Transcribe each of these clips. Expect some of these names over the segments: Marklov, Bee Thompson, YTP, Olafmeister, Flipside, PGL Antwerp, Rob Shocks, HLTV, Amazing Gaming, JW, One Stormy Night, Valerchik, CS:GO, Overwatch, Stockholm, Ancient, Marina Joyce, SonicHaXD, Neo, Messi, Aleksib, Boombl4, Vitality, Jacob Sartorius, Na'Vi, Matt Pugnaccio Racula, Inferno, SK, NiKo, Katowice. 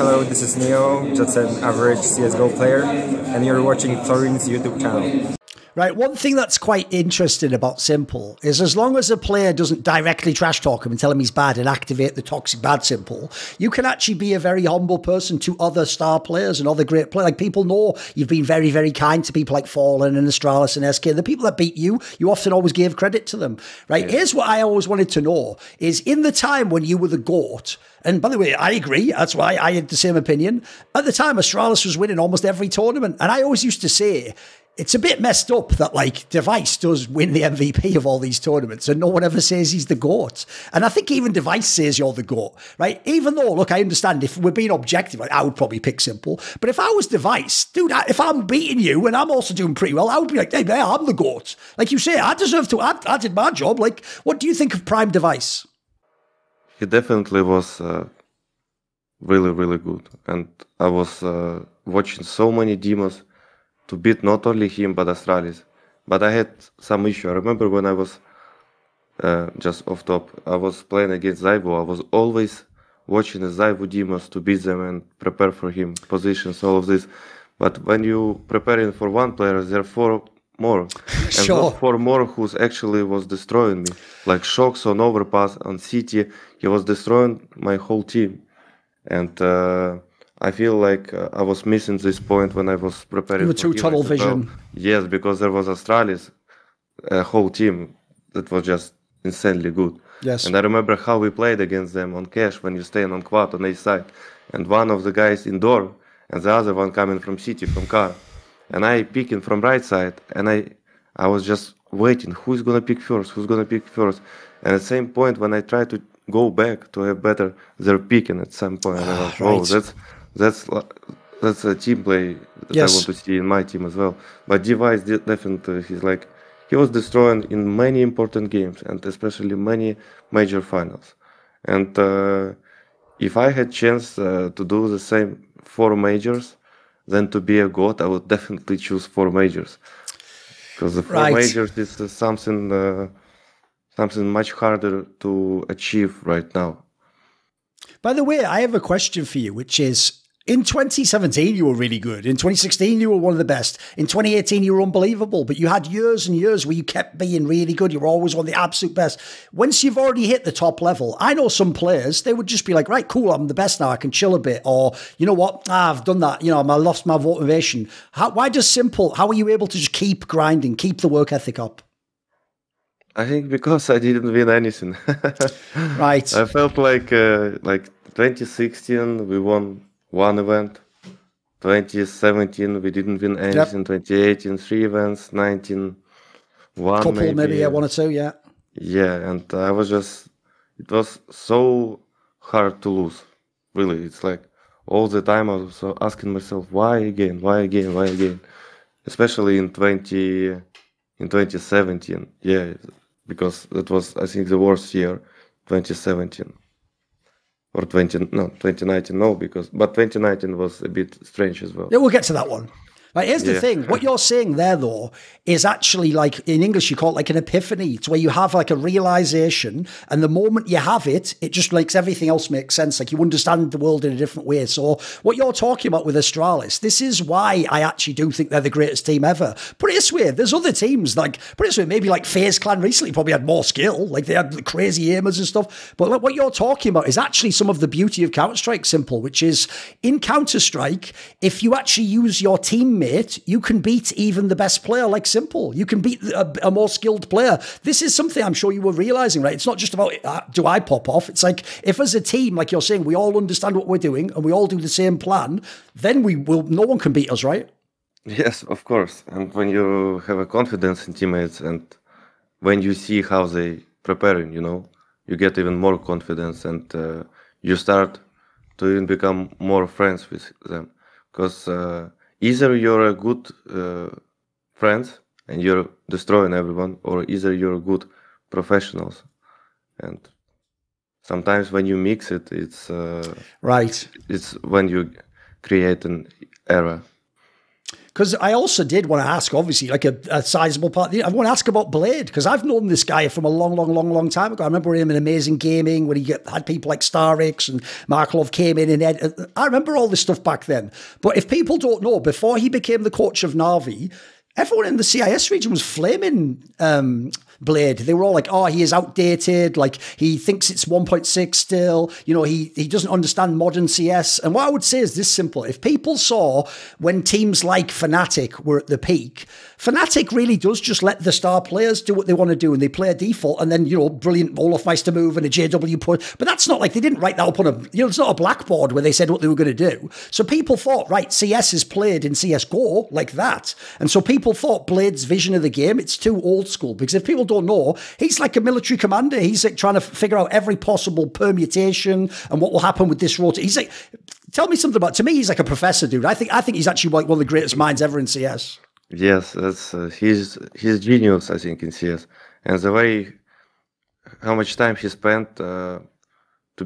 Hello, this is Neo, just an average CSGO player, and you're watching Florine's YouTube channel. Right, one thing that's quite interesting about s1mple is as long as a player doesn't directly trash talk him and tell him he's bad and activate the toxic bad s1mple, you can actually be a very humble person to other star players and other great players. Like, people know you've been very, very kind to people like Fallen and Astralis and SK. The people that beat you, you often always gave credit to them, right? Yeah. Here's what I always wanted to know is in the time when you were the GOAT, and by the way, I agree, that's why I had the same opinion. At the time, Astralis was winning almost every tournament. And I always used to say, it's a bit messed up that, like, Device does win the MVP of all these tournaments and no one ever says he's the GOAT. And I think even Device says you're the GOAT, right? Even though, look, I understand if we're being objective, I would probably pick s1mple. But if I was Device, dude, if I'm beating you and I'm also doing pretty well, I would be like, hey, man, I'm the GOAT. Like you say, I deserve to, I did my job. Like, what do you think of Prime Device? He definitely was really, really good. And I was watching so many demos to beat not only him, but Astralis. But I had some issue. I remember when I was just off top, I was playing against ZywOo. I was always watching the ZywOo demos to beat them and prepare for him, positions, all of this. But when you're preparing for one player, there are four more. And sure, those four more who's actually was destroying me. Like Shocks on Overpass, on City, he was destroying my whole team. And I feel like I was missing this point when I was preparing. You were too tunnel vision. Well, yes, because there was Astralis, a whole team that was just insanely good. Yes. And I remember how we played against them on cash when you staying on quad on A side. And one of the guys indoor and the other one coming from city, from car. And I picking from right side and I was just waiting. Who's going to pick first? Who's going to pick first? And at the same point when I tried to go back to a better, they're picking at some point. And I was, oh, right. That's a team play that, yes, I want to see in my team as well. But Device did definitely, he's like, he was destroying in many important games and especially many major finals. And if I had chance to do the same four majors, then to be a GOAT, I would definitely choose four majors, because the four majors is something much harder to achieve right now. By the way, I have a question for you, which is, in 2017, you were really good. In 2016, you were one of the best. In 2018, you were unbelievable. But you had years and years where you kept being really good. You were always one of the absolute best. Once you've already hit the top level, I know some players, they would just be like, right, cool, I'm the best now. I can chill a bit. Or, you know what? Ah, I've done that. You know, I lost my motivation. Why does s1mple, how are you able to just keep grinding, keep the work ethic up? I think because I didn't win anything. Right. I felt like 2016 we won one event, 2017 we didn't win anything, yep. 2018 3 events, 19 one couple maybe one or two, yeah. Yeah, and I was just, it was so hard to lose. Really, it's like all the time I was asking myself why again, especially in 2017, yeah. Because that was, I think, the worst year, 2017 or 2019. No, but 2019 was a bit strange as well. Yeah, we'll get to that one. Like, here's the thing. What you're saying there, though, is actually, like, in English, you call it like an epiphany. It's where you have like a realization, and the moment you have it, it just makes everything else make sense. Like, you understand the world in a different way. So what you're talking about with Astralis, this is why I actually do think they're the greatest team ever. Put it this way, there's other teams, like, put it this way, maybe like FaZe Clan recently probably had more skill. Like, they had crazy aimers and stuff. But like, what you're talking about is actually some of the beauty of Counter-Strike s1mple, which is in Counter-Strike, if you actually use your team, you can beat even the best player like s1mple. You can beat a more skilled player. This is something I'm sure you were realizing, right? It's not just about, do I pop off? It's like, if as a team, like you're saying, we all understand what we're doing and we all do the same plan, then we will, no one can beat us, right? Yes, of course. And when you have a confidence in teammates and when you see how they preparing, you know, you get even more confidence and you start to even become more friends with them. Because either you're a good friend and you're destroying everyone, or either you're good professionals. And sometimes when you mix it, it's right. It's when you create an error. Because I also did want to ask, obviously, like a sizable part. I want to ask about Blade, because I've known this guy from a long time ago. I remember him in Amazing Gaming when he had people like Starix and Marklov came in and Ed. I remember all this stuff back then. But if people don't know, before he became the coach of Na'Vi, everyone in the CIS region was flaming Blade. They were all like, oh, he is outdated. Like, he thinks it's 1.6 still. You know, he doesn't understand modern CS. And what I would say is this simple. If people saw when teams like Fnatic were at the peak, Fnatic really does just let the star players do what they want to do and they play a default and then, you know, brilliant Olafmeister move and a JW push. But that's not like, they didn't write that up on a, you know, it's not a blackboard where they said what they were going to do. So people thought, right, CS is played in CS:GO like that. And so people thought Blade's vision of the game, it's too old school, because if people don't know, he's like a military commander. He's like trying to figure out every possible permutation and what will happen with this rotor. He's like, tell me something about, to me, he's like a professor, dude. I think he's actually like one of the greatest minds ever in CS. Yes, that's he's genius, I think, in CS. And the way, how much time he spent to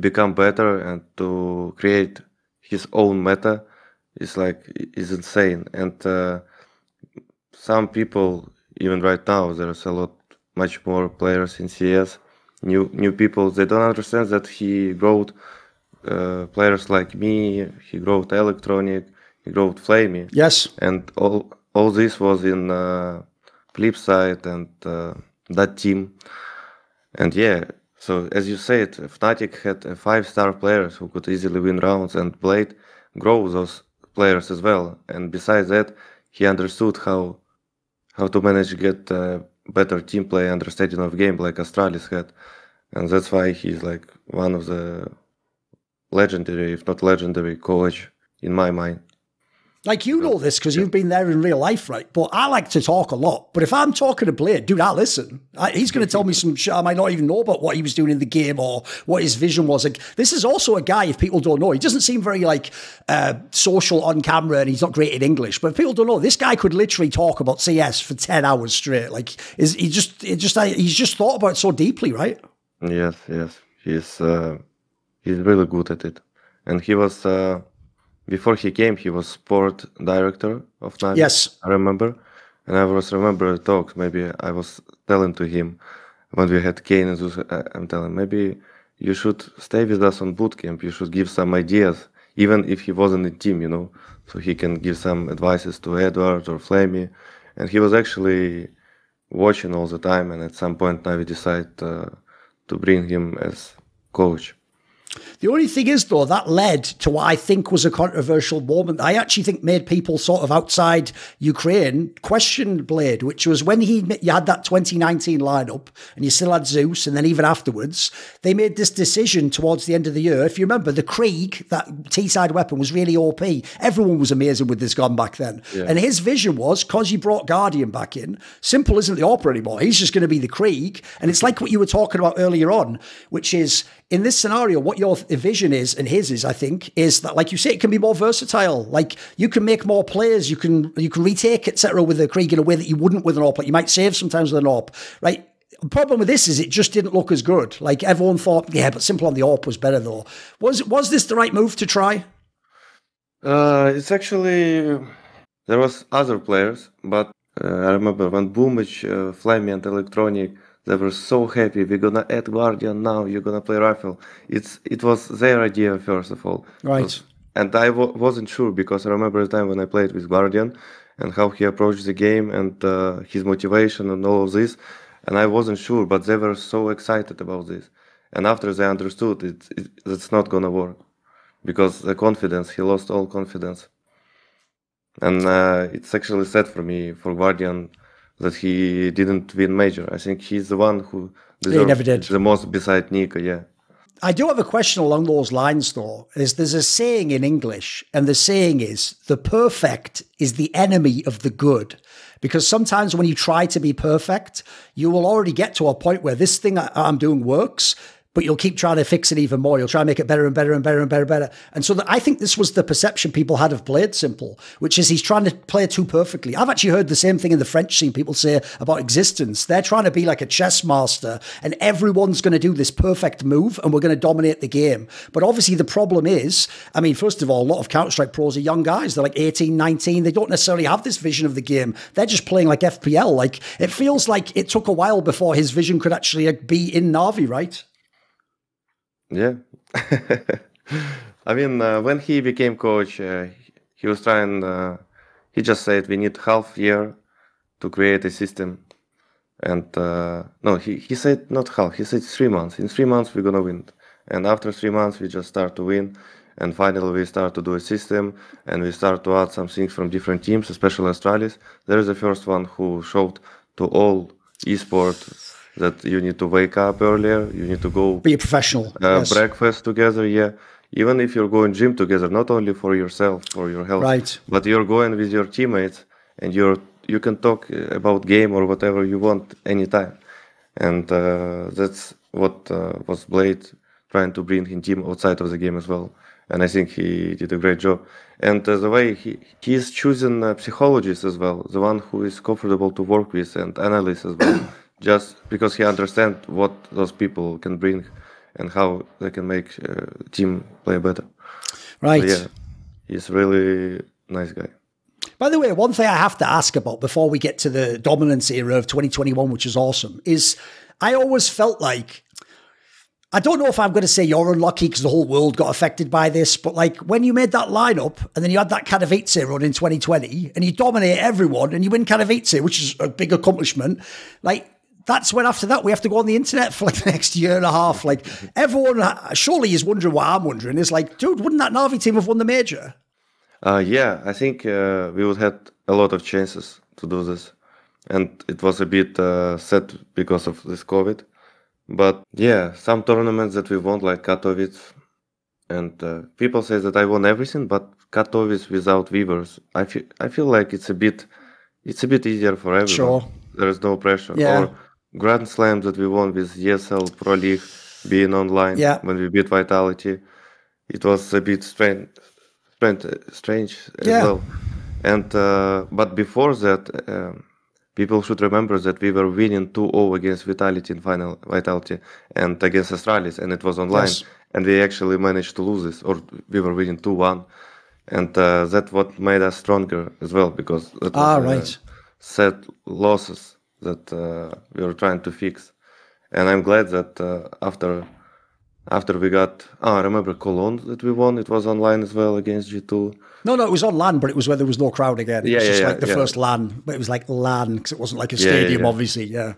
become better and to create his own meta is like, is insane. And some people, even right now, there's a lot, much more players in CS, new people, they don't understand that he growed players like me, he growed Electronic, he growed Flamie. Yes. And all this was in Flipside and that team. And yeah, so as you said, Fnatic had five-star players who could easily win rounds, and Blade grew those players as well. And besides that, he understood how to manage to get better team play, understanding of game like Astralis had, and that's why he's like one of the legendary, if not legendary, coach in my mind. Like, you know this because you've been there in real life, right? But I like to talk a lot. But if I'm talking to Blade, dude, I listen. He's going to tell me some shit I might not even know about what he was doing in the game or what his vision was. Like, this is also a guy, if people don't know, he doesn't seem very, like, social on camera, and he's not great in English. But if people don't know, this guy could literally talk about CS for 10 hours straight. Like, he's just thought about it so deeply, right? Yes, yes. He's really good at it. And he was... Before he came, he was sport director of Na'Vi. Yes, I remember, and I was remember talks. Maybe I was telling to him when we had Kane and Zeus, I'm telling, maybe you should stay with us on bootcamp. You should give some ideas, even if he wasn't in team, you know, so he can give some advices to Edward or Flamie. And he was actually watching all the time. And at some point, Na'Vi decided to bring him as coach. The only thing is, though, that led to what I think was a controversial moment. I actually think made people sort of outside Ukraine question Blade, which was when you had that 2019 lineup and you still had Zeus, and then even afterwards, they made this decision towards the end of the year. If you remember, the Krieg, that T-side weapon, was really OP. Everyone was amazing with this gun back then. Yeah. And his vision was, because you brought Guardian back in, s1mple isn't the opera anymore. He's just going to be the Krieg. And it's like what you were talking about earlier on, which is, in this scenario, what your vision is, and his is, I think, is that, like you say, it can be more versatile. Like, you can make more plays, you can retake, etc., with a Krieg in a way that you wouldn't with an AWP. Like, you might save sometimes with an AWP, right? The problem with this is it just didn't look as good. Like, everyone thought, yeah, but s1mple on the AWP was better, though. Was this the right move to try? It's actually... There was other players, but I remember when Boombl4, Flamie and Electronic, they were so happy. We're gonna add Guardian now. You're gonna play rifle. It was their idea first of all, right? And I wasn't sure, because I remember a time when I played with Guardian and how he approached the game and his motivation and all of this, and I wasn't sure. But they were so excited about this, and after they understood it's not gonna work, because the confidence, he lost all confidence, and it's actually sad for me for Guardian that he didn't win major. I think he's the one who deserved the most beside NiKo, yeah. I do have a question along those lines, though. There's a saying in English, and the saying is, the perfect is the enemy of the good. Because sometimes when you try to be perfect, you will already get to a point where this thing I'm doing works, but you'll keep trying to fix it even more. You'll try and make it better and better and better and better and better. And so I think this was the perception people had of Blade Simple, which is he's trying to play too perfectly. I've actually heard the same thing in the French scene people say about Existence. They're trying to be like a chess master and everyone's going to do this perfect move and we're going to dominate the game. But obviously the problem is, I mean, first of all, a lot of Counter-Strike pros are young guys. They're like 18, 19. They don't necessarily have this vision of the game. They're just playing like FPL. Like it feels like it took a while before his vision could actually be in Na'Vi, right? Yeah. I mean, when he became coach, he was trying, he just said, we need half year to create a system. And no, he said not half, he said 3 months. In 3 months, we're going to win. And after 3 months, we just start to win. And finally, we start to do a system and we start to add some things from different teams, especially Astralis. There is the first one who showed to all esports that you need to wake up earlier, you need to go be a professional, yes. Breakfast together, yeah. Even if you're going gym together, not only for yourself, for your health, right. But you're going with your teammates and you can talk about game or whatever you want anytime. And that's what was Blade trying to bring his team outside of the game as well. And I think he did a great job. And the way he is choosing psychologists as well, the one who is comfortable to work with and analysts as well. Just because he understands what those people can bring and how they can make the team play better. Right. So yeah, he's really nice guy. By the way, one thing I have to ask about before we get to the dominance era of 2021, which is awesome, is I always felt like, I don't know if I'm going to say you're unlucky because the whole world got affected by this, but like when you made that lineup and then you had that Katowice run in 2020 and you dominate everyone and you win Katowice, which is a big accomplishment, like, that's when after that we have to go on the internet for like the next year and a half. Like everyone surely is wondering what I'm wondering. It's like, dude, wouldn't that Na'Vi team have won the major? Yeah, I think we would have a lot of chances to do this. And it was a bit sad because of this COVID. But yeah, some tournaments that we won, like Katowice. And people say that I won everything, but Katowice without viewers, I feel like it's a bit easier for everyone. Sure. There is no pressure. Yeah. Or Grand Slam that we won with ESL Pro League being online, yeah. When we beat Vitality, it was a bit strange as yeah. Well. And but before that, people should remember that we were winning 2-0 against Vitality in final, Vitality and against Astralis, and it was online. Yes. And we actually managed to lose this, or we were winning 2-1, and that's what made us stronger as well, because that was, right. Set losses that we were trying to fix. And I'm glad that after we got, I remember Cologne that we won, it was online as well against G2. No, it was on LAN, but it was where there was no crowd again. It was just like the first LAN, but it was like LAN because it wasn't like a stadium, obviously, yeah.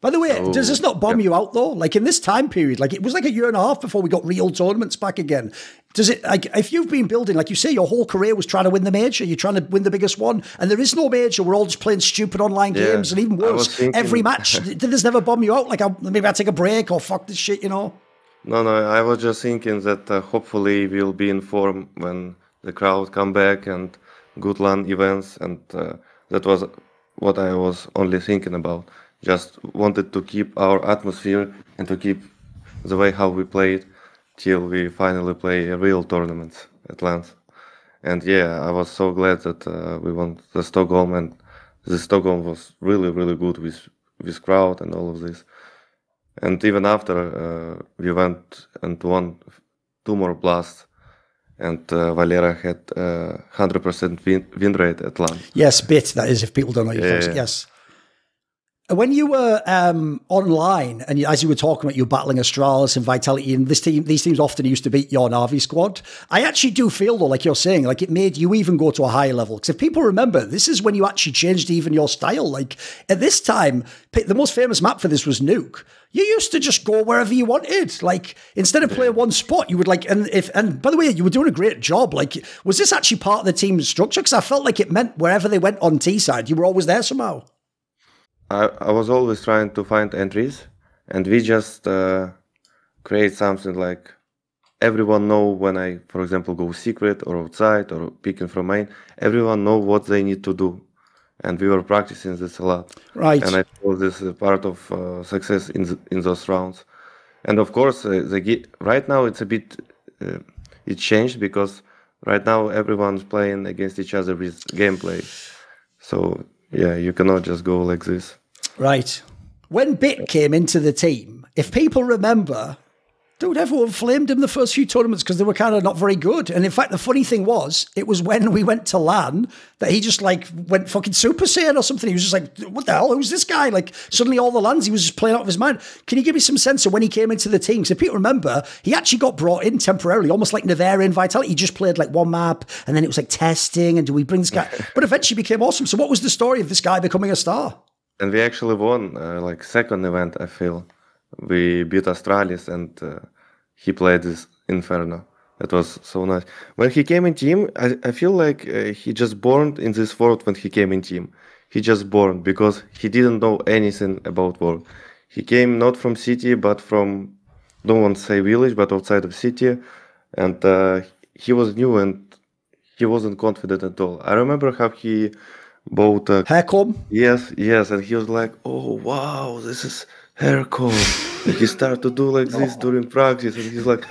By the way, does this not bum you out though? Like in this time period, like it was like a year and a half before we got real tournaments back again. Does it, like if you've been building, like you say, your whole career was trying to win the major, you're trying to win the biggest one, and there is no major, we're all just playing stupid online games, and even worse, every match, did this never bum you out? Like maybe I take a break or fuck this shit, you know? No, I was just thinking that hopefully we'll be in form when the crowd come back and good LAN events, and that was what I was only thinking about. Just wanted to keep our atmosphere and to keep the way how we played till we finally play a real tournament at LANS. And yeah, I was so glad that we won the Stockholm, and the Stockholm was really, really good with crowd and all of this. And even after, we went and won 2 more blasts, and Valera had 100% win rate at LANS. Yes, bit, that is, if people don't know your first, yes. When you were online, and as you were talking about, you battling Astralis and Vitality, and these teams often used to beat your Na'Vi squad. I actually do feel, though, like you're saying, like it made you even go to a higher level. Because if people remember, this is when you actually changed even your style. Like at this time, the most famous map for this was Nuke. You used to just go wherever you wanted. Like instead of playing one spot, you would like, and by the way, you were doing a great job. Like, was this actually part of the team's structure? Because I felt like it meant wherever they went on T-side, you were always there somehow. I was always trying to find entries, and we just create something like everyone know when I, for example, go secret or outside or picking from main, everyone know what they need to do. And we were practicing this a lot. Right. And I feel this is part of success in those rounds. And of course, right now it's a bit it changed, because right now everyone's playing against each other with gameplay. So yeah, you cannot just go like this. Right. When Bit came into the team, if people remember, dude, everyone flamed him the first few tournaments because they were kind of not very good. And in fact, the funny thing was, it was when we went to LAN that he just like went fucking Super Saiyan or something. He was just like, what the hell? Who's this guy? Like suddenly all the LANs, he was just playing out of his mind. Can you give me some sense of when he came into the team? Because if people remember, he actually got brought in temporarily, almost like Na'Vi in Vitality. He just played like one map and then it was like testing and do we bring this guy? But eventually became awesome. So what was the story of this guy becoming a star? And we actually won like second event, I feel. We beat Astralis and he played this Inferno. That was so nice. When he came in team, I feel like he just born in this world when he came in team. He just born because he didn't know anything about world. He came not from city, but from, don't want to say village, but outside of city. And he was new and he wasn't confident at all. I remember how he bought a haircomb. Yes, yes. And he was like, oh, wow, this is haircomb. He started to do like this during practice, and he's like,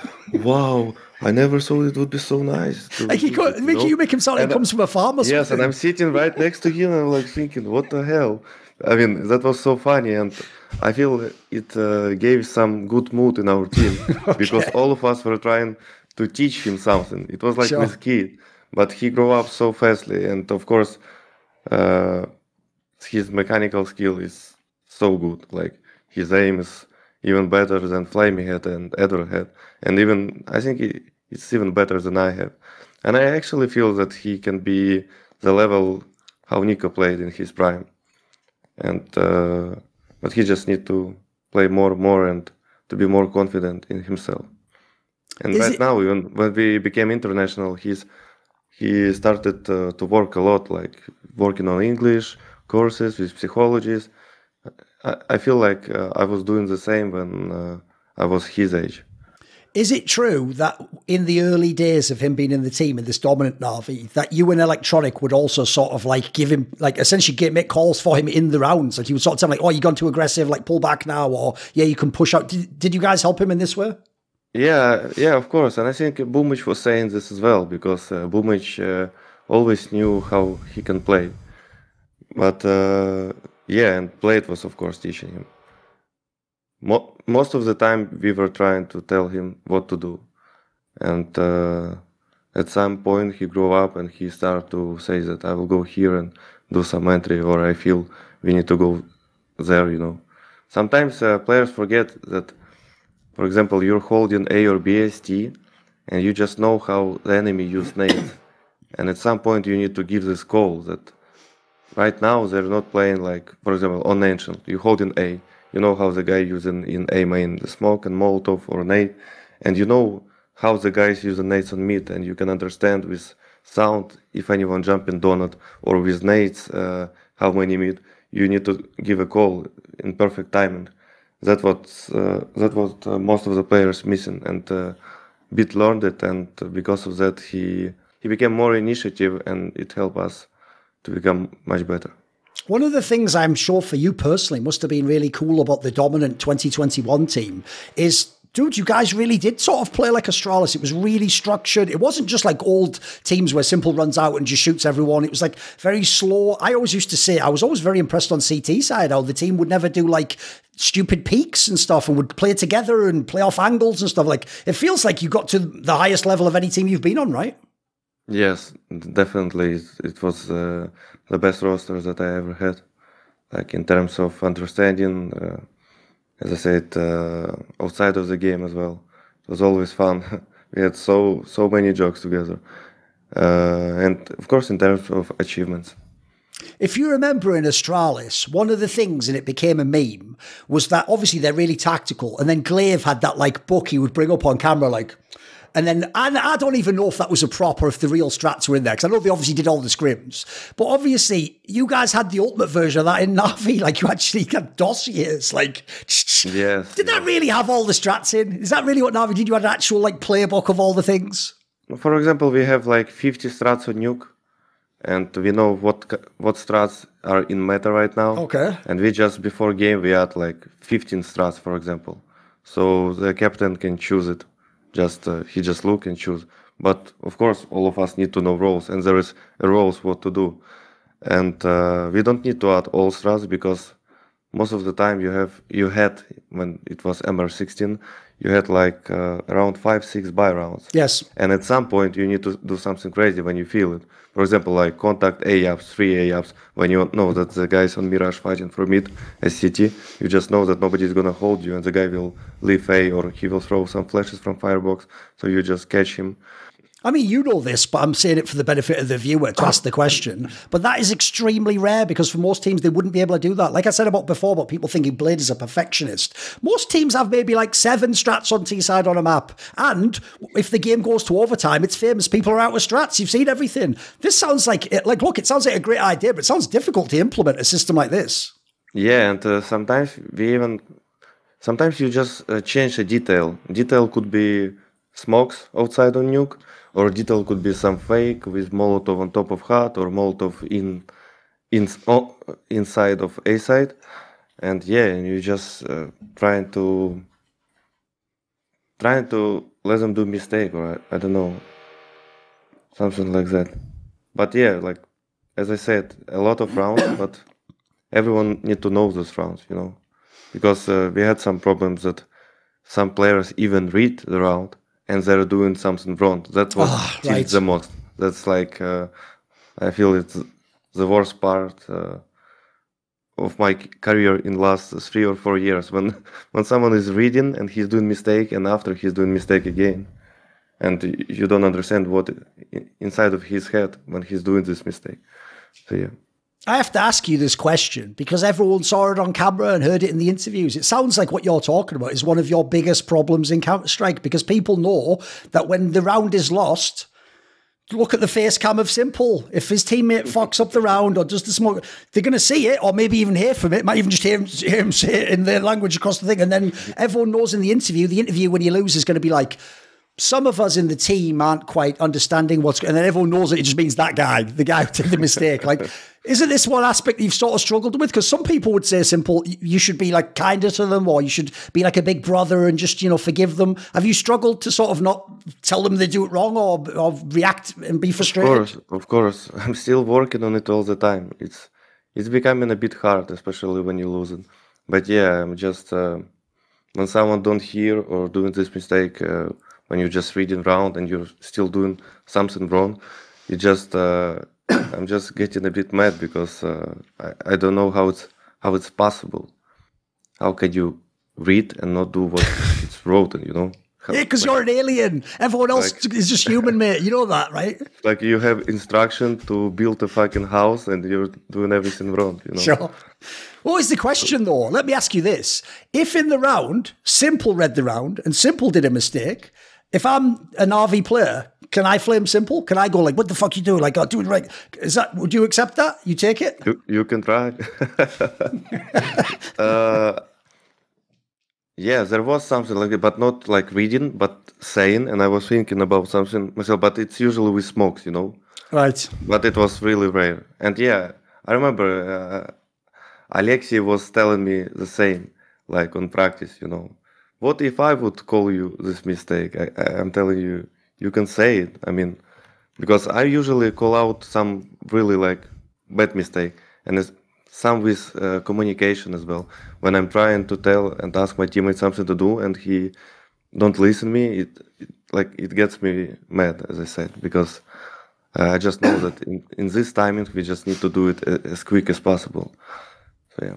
wow, I never thought it would be so nice. Like you make him sound like he comes from a farm or something. Yes, and I'm sitting right next to him, and I'm like thinking, what the hell? I mean, that was so funny, and I feel it gave some good mood in our team, okay, because all of us were trying to teach him something. It was like this kid, but he grew up so fastly, and of course, his mechanical skill is so good, like, his aim is even better than Flamie had and Edward had. And even, I think it's even better than I have. And I actually feel that he can be the level how NiKo played in his prime. And but he just need to play more and to be more confident in himself. And right now, even when we became international, he started to work a lot, like working on English courses with psychologists. I feel like I was doing the same when I was his age. Is it true that in the early days of him being in the team in this dominant Na'Vi, that you and Electronic would also sort of like give him, like essentially make calls for him in the rounds? Like you would sort of tell him like, oh, you've gone too aggressive, like pull back now, or yeah, you can push out. Did you guys help him in this way? Yeah, yeah, of course. And I think Boombl4 was saying this as well, because Boombl4 always knew how he can play. But... yeah, and Blade was, of course, teaching him. Most of the time, we were trying to tell him what to do. And at some point, he grew up and he started to say that I will go here and do some entry, or I feel we need to go there, you know. Sometimes players forget that, for example, you're holding A or B as T, and you just know how the enemy used nades. And at some point, you need to give this call that right now, they're not playing like, for example, on Ancient. You hold in A. You know how the guy using in A main the smoke and Molotov or nade. And you know how the guys using nades on mid. And you can understand with sound if anyone jumping donut or with nades how many mid. You need to give a call in perfect timing. That was most of the players missing. And Bit learned it. And because of that, he became more initiative and it helped us to become much better. One of the things I'm sure for you personally must have been really cool about the dominant 2021 team is, dude, you guys really did sort of play like Astralis. It was really structured. It wasn't just like old teams where s1mple runs out and just shoots everyone. It was like very slow. I always used to say, I was always very impressed on CT side, how the team would never do like stupid peaks and stuff and would play together and play off angles and stuff. Like it feels like you got to the highest level of any team you've been on, right? Yes, definitely. It was the best roster that I ever had. Like in terms of understanding, as I said, outside of the game as well. It was always fun. We had so many jokes together. And of course, in terms of achievements. If you remember in Astralis, one of the things, and it became a meme, was that obviously they're really tactical. And then Glaive had that like book he would bring up on camera like, and then, and I don't even know if that was a prop or if the real strats were in there, because I know they obviously did all the scrims. But obviously, you guys had the ultimate version of that in Na'Vi. Like, you actually had dossiers. Like, yes, did that really have all the strats in? Is that really what Na'Vi did? You had an actual, like, playbook of all the things? For example, we have, like, 50 strats on Nuke. And we know what strats are in meta right now. Okay. And we just, before game, we had, like, 15 strats, for example. so the captain can choose it. He just look and choose. But of course, all of us need to know roles, and there is a roles what to do. And we don't need to add all strats, because most of the time you had when it was MR16, you had like around 5-6 buy rounds. Yes. And at some point you need to do something crazy when you feel it. For example, like contact A-ups, 3 A-ups, when you know that the guys on Mirage fighting for mid SCT, you just know that nobody is gonna hold you and the guy will leave A, or he will throw some flashes from firebox, so you just catch him. I mean, you know this, but I'm saying it for the benefit of the viewer to ask the question. But that is extremely rare, because for most teams, they wouldn't be able to do that. Like I said about before, about people thinking Blade is a perfectionist. Most teams have maybe like 7 strats on T-side on a map. And if the game goes to overtime, it's famous. People are out with strats. You've seen everything. This sounds like, look, it sounds like a great idea, but it sounds difficult to implement a system like this. Yeah, and sometimes sometimes you just change a detail. Detail could be smokes outside on Nuke, or detail could be some fake with Molotov on top of HUD, or Molotov inside of A side, and yeah, and you just trying to let them do mistake, or I don't know, something like that. But yeah, like as I said, a lot of rounds, but everyone need to know those rounds, you know, because we had some problems that some players even read the round and they're doing something wrong. That's what right. the most. That's like, I feel it's the worst part of my career in last 3 or 4 years, when someone is reading and he's doing mistake, and after he's doing mistake again. And you don't understand what inside of his head when he's doing this mistake. So yeah. I have to ask you this question, because everyone saw it on camera and heard it in the interviews. It sounds like what you're talking about is one of your biggest problems in Counter-Strike, because people know that when the round is lost, look at the face cam of s1mple. If his teammate fucks up the round or does the smoke, they're going to see it, or maybe even hear from it. Might even just hear him say it in their language across the thing. And then everyone knows in the interview when you lose is going to be like, some of us in the team aren't quite understanding what's going on, and then everyone knows it. It just means that guy, the guy who did the mistake. Like, isn't this one aspect you've sort of struggled with? Because some people would say, s1mple, you should be like kinder to them, or you should be like a big brother and just, you know, forgive them. Have you struggled to sort of not tell them they do it wrong, or react and be frustrated? Of course. I'm still working on it all the time. It's becoming a bit hard, especially when you lose it. But yeah, I'm just when someone don't hear or doing this mistake. When you're just reading round and you're still doing something wrong, I'm just getting a bit mad, because I don't know how it's possible. How can you read and not do what it's written, you know? Yeah, because like, you're an alien. Everyone else is just human, mate. You know that, right? Like, you have instruction to build a fucking house and you're doing everything wrong, you know? Sure. What is the question, though? Let me ask you this. If in the round, s1mple read the round and s1mple did a mistake, if I'm an Na'Vi player, can I flame s1mple? Can I go like, what the fuck you doing? Like, I'll do it right. Is that, would you accept that? You take it? You can try. Yeah, there was something like it, but not like reading, but saying, and I was thinking about something myself, but it's usually with smokes, you know? Right. But it was really rare. And yeah, I remember Aleksib was telling me the same, like on practice, you know. What if I would call you this mistake? I'm telling you, you can say it. I mean, because I usually call out some really like bad mistake, and it's some with communication as well. When I'm trying to tell and ask my teammate something to do and he don't listen to me, it gets me mad, as I said, because I just know that in this timing we just need to do it as quick as possible. So yeah.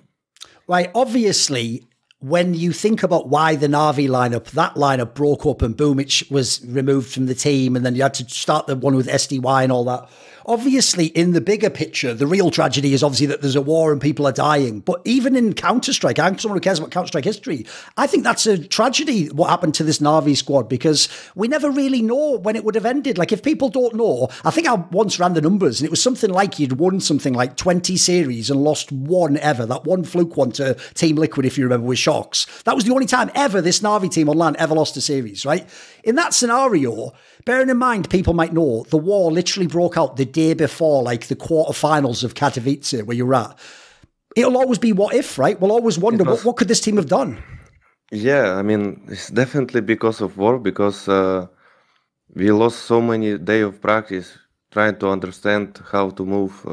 Right, obviously, when you think about why the Na'Vi lineup, that lineup broke up and Boomic was removed from the team, and then you had to start the one with SDY and all that. Obviously, in the bigger picture, the real tragedy is obviously that there's a war and people are dying. But even in Counter-Strike, I'm someone who cares about Counter-Strike history, I think that's a tragedy, what happened to this Na'Vi squad, because we never really know when it would have ended. Like, if people don't know, I think I once ran the numbers, and it was something like you'd won something like 20 series and lost one ever. That one fluke one to Team Liquid, if you remember, with Shocks. That was the only time ever this Na'Vi team on land ever lost a series, right? In that scenario, bearing in mind, people might know, the war literally broke out the day before, like the quarterfinals of Katowice, where you're at. It'll always be what if, right? We'll always wonder, what could this team have done? Yeah, I mean, it's definitely because of war, because we lost so many days of practice trying to understand how to move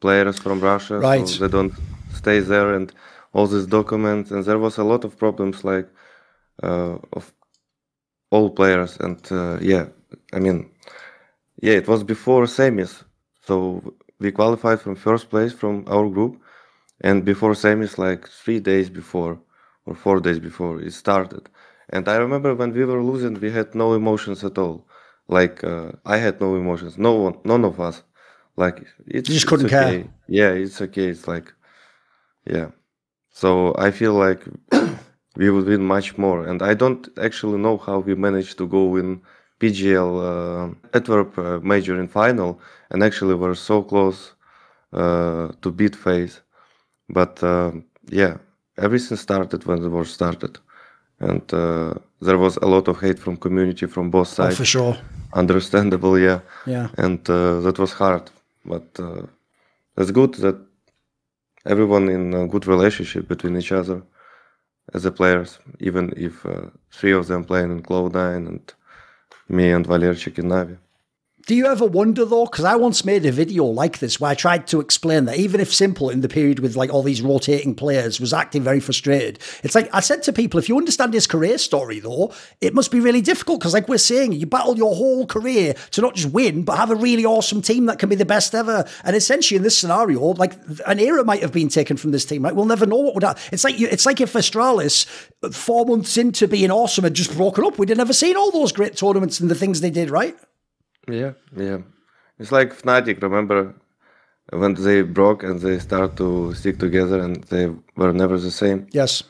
players from Russia, right, so they don't stay there, and all these documents. And there was a lot of problems, like of all players. And yeah, I mean, yeah, it was before semis, so we qualified from first place from our group, and before semis, like 3 days before or 4 days before it started. And I remember when we were losing, we had no emotions at all. Like I had no emotions, no one, none of us. Like you just couldn't care. Yeah, it's okay. It's like, yeah. So I feel like we would win much more. And I don't actually know how we managed to go in PGL Antwerp major in final, and actually were so close to beat FaZe. But yeah, everything started when the war started. And there was a lot of hate from community from both sides. Oh, for sure. Understandable, yeah. Yeah. And that was hard. But it's good that everyone in a good relationship between each other as the players, even if three of them playing in Cloud9 and me and Valerchik in Na'Vi. Do you ever wonder, though, because I once made a video like this where I tried to explain that even if s1mple in the period with like all these rotating players was acting very frustrated, it's like I said to people, if you understand his career story, though, it must be really difficult because like we're saying, you battle your whole career to not just win, but have a really awesome team that can be the best ever. And essentially in this scenario, like an era might have been taken from this team, right? We'll never know what would happen. It's like if Astralis 4 months into being awesome had just broken up, we'd have never seen all those great tournaments and the things they did, right? Yeah, yeah. It's like Fnatic, remember, when they broke and they start to stick together and they were never the same. Yes.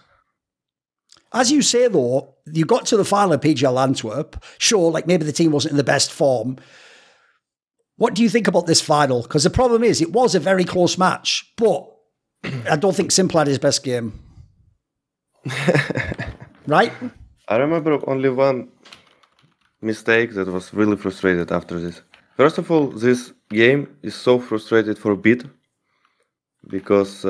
As you say, though, you got to the final of PGL Antwerp. Sure, like maybe the team wasn't in the best form. What do you think about this final? Because the problem is, it was a very close match, but I don't think s1mple had his best game. Right? I remember only one mistake that was really frustrated after this. First of all, this game is so frustrated for Bit because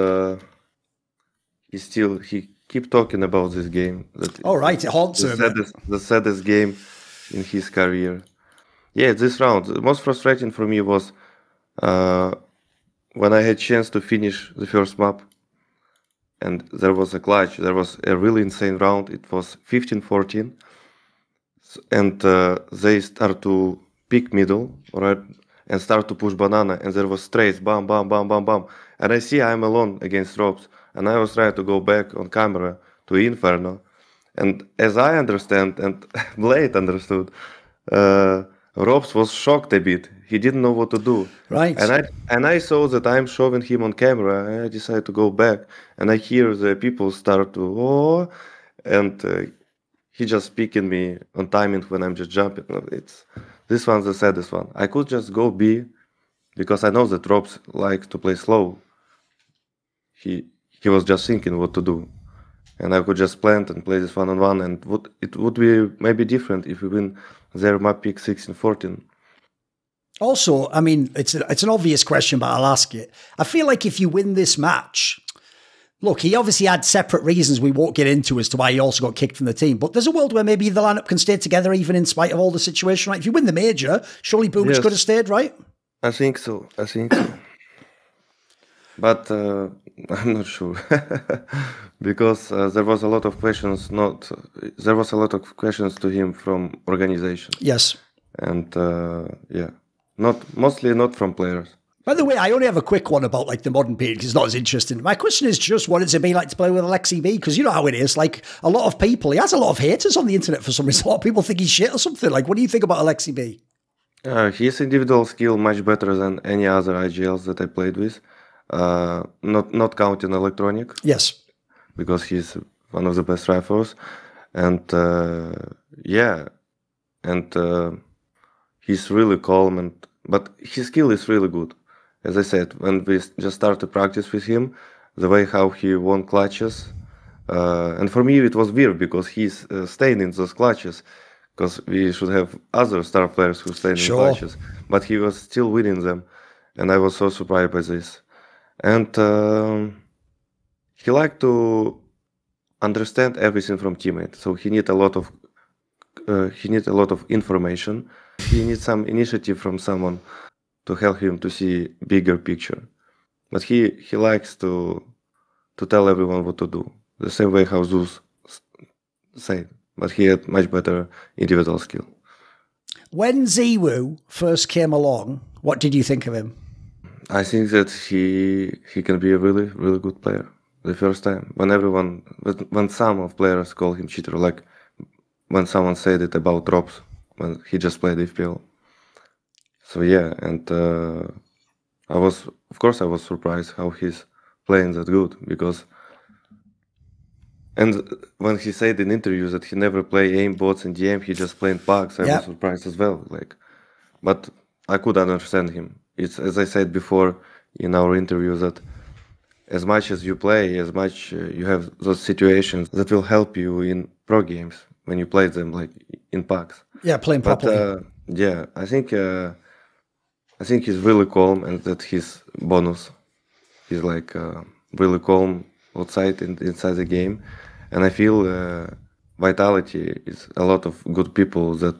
he keep talking about this game. That it haunts him. The saddest game in his career. Yeah, this round. The most frustrating for me was when I had chance to finish the first map, and there was a clutch. There was a really insane round. It was 15-14. And they start to pick middle, right, and start to push banana, and there was straights, bam, bam, bam, bam, bam. And I see I'm alone against ropz, and I was trying to go back on camera to Inferno. And as I understand, and Blade understood, ropz was shocked a bit. He didn't know what to do. Right. And I saw that I'm showing him on camera, and I decided to go back, and I hear the people start to, oh, and he just picking me on timing when I'm just jumping. This one's the saddest one. I could just go B because I know that ropz likes to play slow. He was just thinking what to do. And I could just plant and play this one-on-one, and it would be maybe different if we win their map pick 16-14. Also, I mean, it's an obvious question, but I'll ask it. I feel like if you win this match, look, he obviously had separate reasons we won't get into as to why he also got kicked from the team. But there's a world where maybe the lineup can stay together even in spite of all the situation, right? If you win the major, surely Boombl4 could have stayed, right? I think so. I think so. But I'm not sure. Because there was a lot of questions, there was a lot of questions to him from organization. Yes. And yeah. Mostly not from players. By the way, I only have a quick one about like the modern period because it's not as interesting. My question is just what it's been like to play with Aleksib, because you know how it is. Like a lot of people, he has a lot of haters on the internet for some reason. A lot of people think he's shit or something. Like, what do you think about Aleksib? His individual skill much better than any other IGLs that I played with. Not counting Electronic. Yes. Because he's one of the best rifles. And yeah. And he's really calm, but his skill is really good. As I said, when we just started to practice with him, the way how he won clutches, and for me it was weird because he's staying in those clutches, because we should have other star players who stay in clutches, but he was still winning them, and I was so surprised by this. And he liked to understand everything from teammate. So he need a lot of information. He needs some initiative from someone to help him to see bigger picture. But he likes to tell everyone what to do. The same way how Zeus said, but he had much better individual skill. When ZywOo first came along, what did you think of him? I think that he can be a really, really good player. The first time, when some of players call him cheater, like when someone said it about ropz, when he just played FPL. So yeah, and of course I was surprised how he's playing that good, because and when he said in interviews that he never play aim bots in DM, he just played bugs, I was surprised as well. Like, but I could understand him. It's as I said before in our interview that as much as you play, as much you have those situations that will help you in pro games when you play them, like in packs. Yeah, playing properly. Yeah, I think he's really calm, and that his bonus. He's like really calm outside and inside the game, and I feel Vitality is a lot of good people that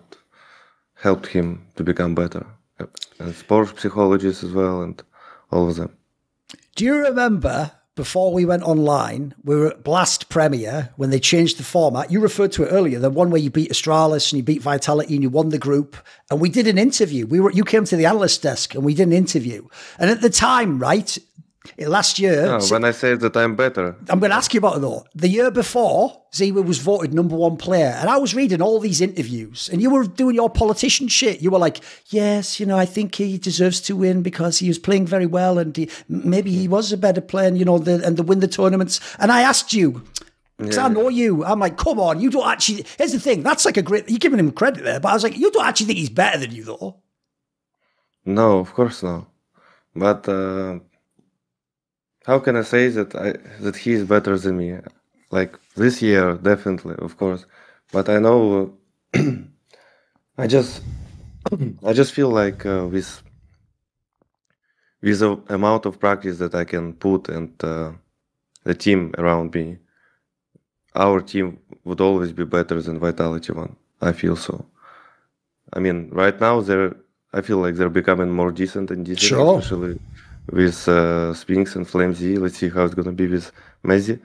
helped him to become better, and sports psychologists as well, and all of them. Do you remember before we went online, we were at Blast Premier when they changed the format? You referred to it earlier, the one where you beat Astralis and you beat Vitality and you won the group. And we did an interview. You came to the analyst desk and we did an interview. And at the time, right, last year... No, when I said that I'm better. I'm going to ask you about it though. The year before, ZywOo was voted #1 player. And I was reading all these interviews and you were doing your politician shit. You were like, yes, you know, I think he deserves to win because he was playing very well and maybe he was a better player and, you know, and win the tournaments. And I asked you, because I know you. I'm like, come on, you don't actually... Here's the thing, that's like a great... You're giving him credit there, but I was like, you don't actually think he's better than you though? No, of course not. But... how can I say that that he is better than me? Like this year, definitely, of course. But I know, I just feel like with the amount of practice that I can put and the team around me, our team would always be better than Vitality one. I feel so. I mean, right now I feel like they're becoming more decent and decent, sure. Especially with Spinks and Flamie. Let's see how it's gonna be with Messi.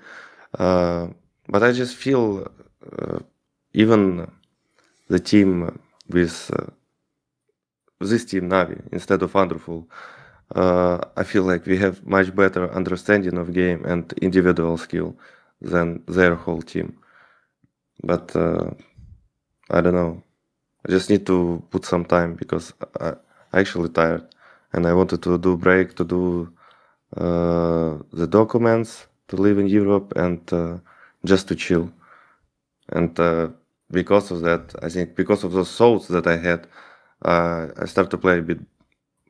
But I just feel even the team with this team Na'Vi instead of Wonderful, I feel like we have much better understanding of game and individual skill than their whole team. But I don't know. I just need to put some time because I'm actually tired. And I wanted to do break, to do the documents, to live in Europe, and just to chill. And because of that, I think because of those thoughts that I had, I started to play a bit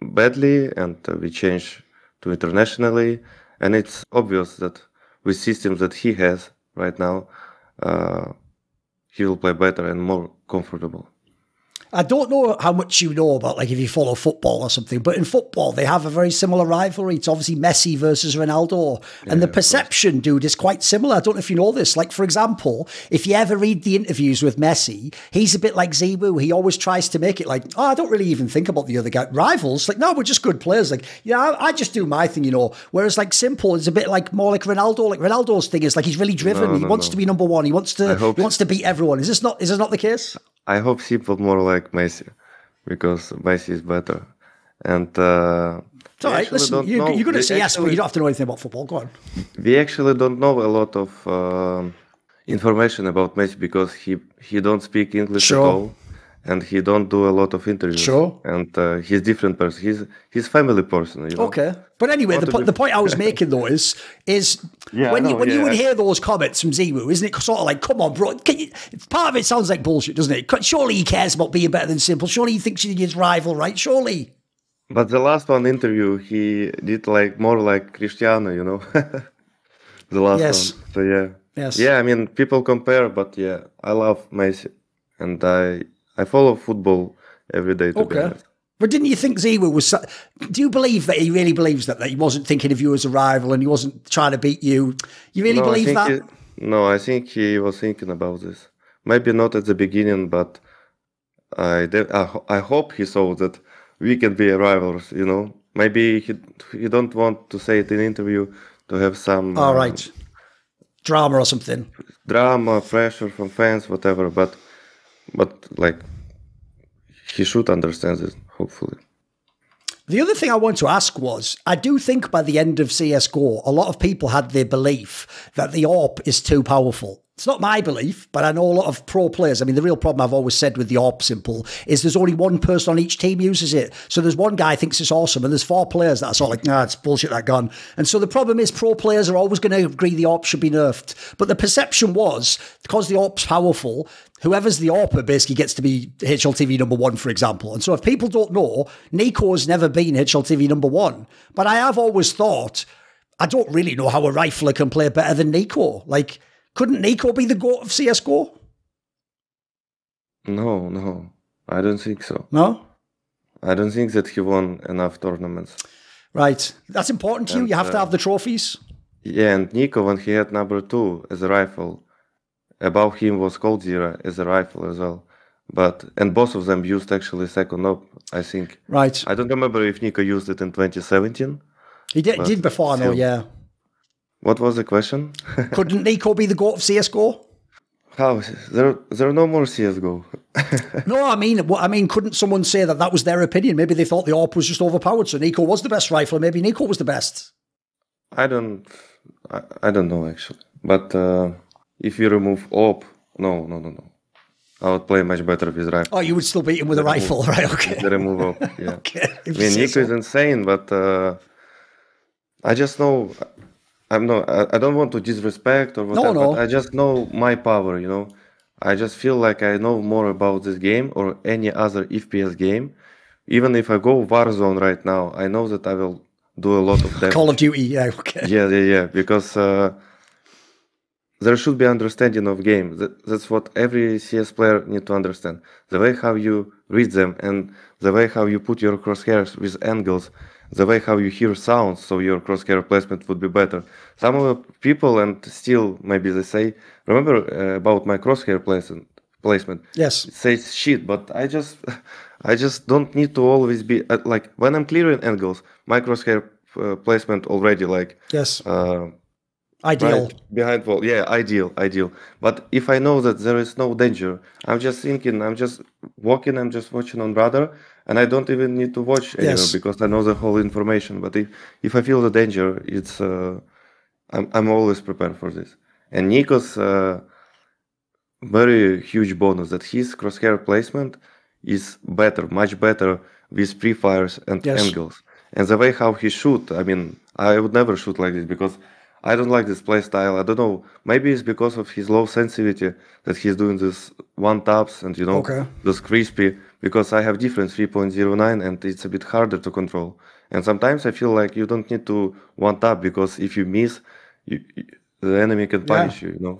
badly, and we changed to internationally. And it's obvious that with systems that he has right now, he will play better and more comfortable. I don't know how much you know about, like, if you follow football or something, but in football, they have a very similar rivalry. It's obviously Messi versus Ronaldo. And the perception, dude, is quite similar. I don't know if you know this. Like, for example, if you ever read the interviews with Messi, he's a bit like ZywOo. He always tries to make it like, oh, I don't really even think about the other guy. Rivals, like, no, we're just good players. Like, yeah, I just do my thing, you know. Whereas, like, s1mple is a bit like more like Ronaldo. Like, Ronaldo's thing is, like, he's really driven. He wants to be #1. He wants to beat everyone. Is this not the case? I hope s1mple more like Messi, because Messi is better. And it's all right. Listen, you're going to say yes, but you don't have to know anything about football. Go on. We actually don't know a lot of information about Messi because he don't speak English at all, and he don't do a lot of interviews. Sure. And he's different person. He's family person. You know? Okay. But anyway, the point I was making though is yeah, when you would hear those comments from ZywOo, isn't it sort of like, come on, bro? Part of it sounds like bullshit, doesn't it? Surely he cares about being better than s1mple. Surely he thinks he's his rival, right? Surely. But the last one interview he did like more like Cristiano, you know. The last one. So yeah. Yes. Yeah, I mean people compare, but yeah, I love Messi, and I follow football every day. To be honest. But didn't you think ZywOo was... Do you believe that he really believes that he wasn't thinking of you as a rival and he wasn't trying to beat you? You really believe that? It, No, I think he was thinking about this. Maybe not at the beginning, but I hope he saw that we can be rivals, you know. Maybe he don't want to say it in interview to have some... All right. Drama or something. Drama, pressure from fans, whatever, but like, he should understand this, hopefully. The other thing I want to ask was, I do think by the end of CS:GO, a lot of people had their belief that the AWP is too powerful. It's not my belief, but I know a lot of pro players. I mean, the real problem I've always said with the AWP s1mple is there's only one person on each team uses it. So there's one guy who thinks it's awesome, and there's four players that are sort of like, nah, it's bullshit, that gun. And so the problem is pro players are always going to agree the AWP should be nerfed. But the perception was, because the AWP's powerful, whoever's the AWPer basically gets to be HLTV number one, for example. And so if people don't know, NiKo has never been HLTV number one. But I have always thought, I don't really know how a rifler can play better than NiKo. Like... couldn't NiKo be the GOAT of CS:GO? No, no. I don't think so. No? I don't think that he won enough tournaments. Right. That's important to you? You have to have the trophies? Yeah, and NiKo, when he had number 2 as a rifle, above him was Cold Zero as a rifle as well. But, and both of them used actually second AWP, I think. Right. I don't remember if NiKo used it in 2017. He did before, I know, yeah. What was the question? Couldn't NiKo be the GOAT of CS:GO? How? There are no more CS:GO. No, I mean, couldn't someone say that that was their opinion? Maybe they thought the AWP was just overpowered, so NiKo was the best rifle. Maybe NiKo was the best. I don't know actually. But if you remove AWP, no. I would play much better with rifle. Oh, you would still beat him with a rifle, right? Okay. The remove AWP. Yeah. Okay. I mean, NiKo is insane, but I just know. I don't want to disrespect or whatever, but I just know my power, you know. I just feel like I know more about this game or any other FPS game. Even if I go Warzone right now, I know that I will do a lot of damage. Call of Duty, yeah, okay. Yeah, because there should be understanding of game. That's what every CS player needs to understand. The way how you read them and the way how you put your crosshairs with angles. The way how you hear sounds, so your crosshair placement would be better. Some of the people, and still maybe they say, remember about my crosshair placement? Yes. It says shit, but I just don't need to always be, like, when I'm clearing angles, my crosshair placement already, like... Yes. Ideal. Right behind wall, yeah, ideal. But if I know that there is no danger, I'm just thinking, I'm just walking, I'm just watching on radar, and I don't even need to watch anywhere because I know the whole information. But if I feel the danger, it's I'm always prepared for this. And NiKo's very huge bonus that his crosshair placement is better, much better with pre-fires and angles. And the way how he shoot, I mean, I would never shoot like this because I don't like this play style. I don't know. Maybe it's because of his low sensitivity that he's doing this one taps and, you know, those crispy. Because I have different 3.09 and it's a bit harder to control. And sometimes I feel like you don't need to one tap because if you miss, the enemy can punish you, you know.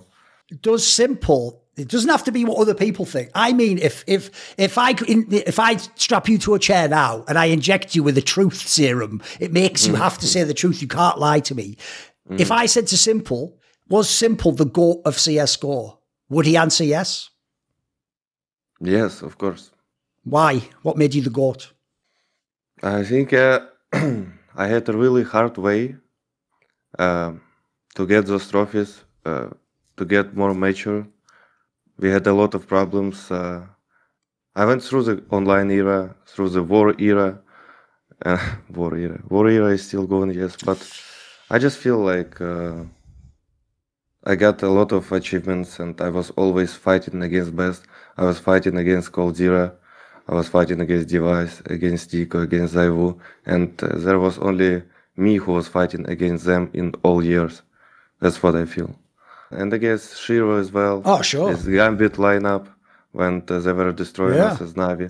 Does s1mple... It doesn't have to be what other people think. I mean, if I strap you to a chair now and I inject you with a truth serum, it makes you have to say the truth. You can't lie to me. If I said to s1mple, was s1mple the GOAT of CS:GO? Would he answer yes? Yes, of course. Why? What made you the GOAT? I think I had a really hard way to get those trophies, to get more mature. We had a lot of problems. I went through the online era, through the war era. War era is still going, yes, but... I just feel like I got a lot of achievements and I was always fighting against best. I was fighting against Cold Zero, I was fighting against Device, against NiKo, against ZywOo, and there was only me who was fighting against them in all years. That's what I feel. And against Shiro as well. Oh, sure. It's the Gambit lineup when they were destroying us as Na'Vi.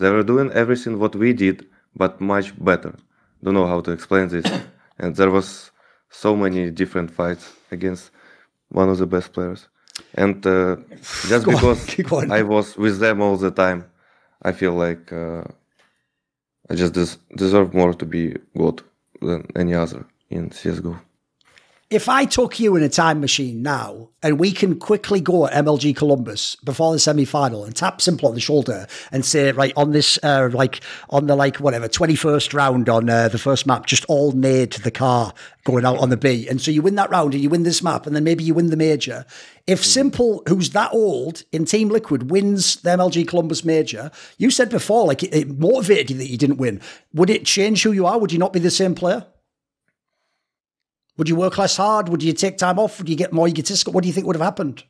They were doing everything what we did, but much better. Don't know how to explain this. And there was... so many different fights against one of the best players. And just because I was with them all the time, I feel like I just deserve more to be good than any other in CSGO. If I took you in a time machine now and we can quickly go at MLG Columbus before the semi-final and tap s1mple on the shoulder and say, right, on this, like, on the, like, whatever, 21st round on the first map, just all nade to the car going out on the B. And so you win that round and you win this map and then maybe you win the major. If s1mple, who's that old in Team Liquid, wins the MLG Columbus major, you said before, like, it motivated you that you didn't win. Would it change who you are? Would you not be the same player? Would you work less hard? Would you take time off? Would you get more egotistical? What do you think would have happened?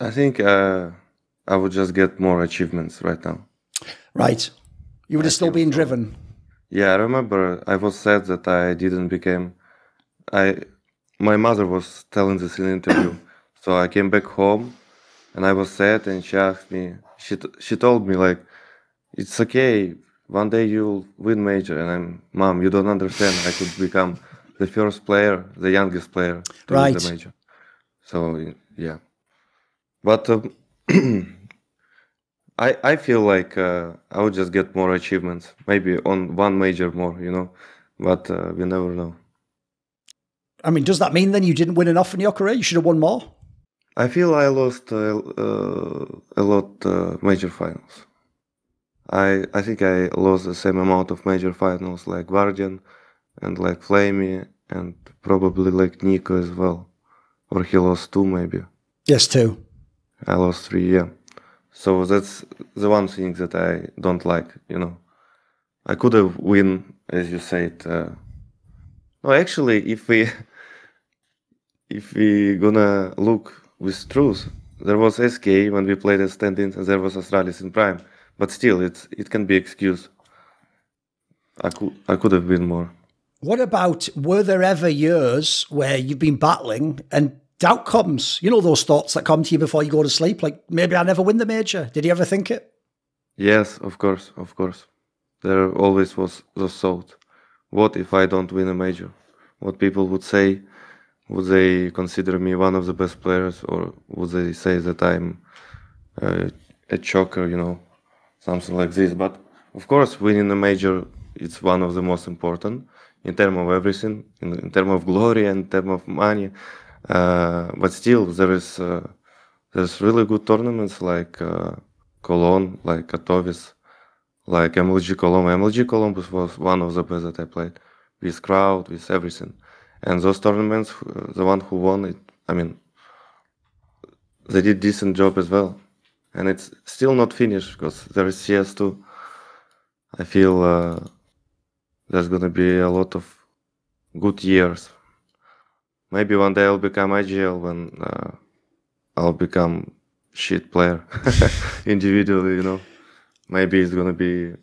I think I would just get more achievements right now. Right. You would have still been driven. Yeah, I remember I was sad that I didn't become... My mother was telling this in an interview. So I came back home and I was sad and she asked me... She told me, like, it's okay, one day you'll win major. And I'm, Mom, you don't understand, I could become... the first player, the youngest player to win the major. So, yeah. But I feel like I would just get more achievements. Maybe on one major more, you know. But we never know. I mean, does that mean then you didn't win enough in your career? You should have won more? I feel I lost a lot major finals. I think I lost the same amount of major finals like Guardian, and like Flamie, and probably like NiKo as well. Or he lost two, maybe. Yes, two. I lost three, yeah. So that's the one thing that I don't like, you know. I could have won, as you said. No, actually, if we gonna look with truth, there was SK when we played as stand-ins, and there was Astralis in Prime. But still, it can be excused. I could have won more. What about, were there ever years where you've been battling and doubt comes? You know those thoughts that come to you before you go to sleep? Like, maybe I never win the major. Did you ever think it? Yes, of course, of course. There always was the thought. What if I don't win a major? What people would say? Would they consider me one of the best players? Or would they say that I'm a choker, you know? Something like this. But, of course, winning a major, it's one of the most important. In terms of everything, in terms of glory and in terms of money, but still there's really good tournaments like Cologne, like Katowice, like MLG Columbus. MLG Columbus was one of the best that I played, with crowd, with everything. And those tournaments, the one who won it, I mean, they did decent job as well. And it's still not finished because there is CS2. I feel. There's gonna be a lot of good years. Maybe one day I'll become IGL when I'll become shit player individually, you know. Maybe it's gonna be.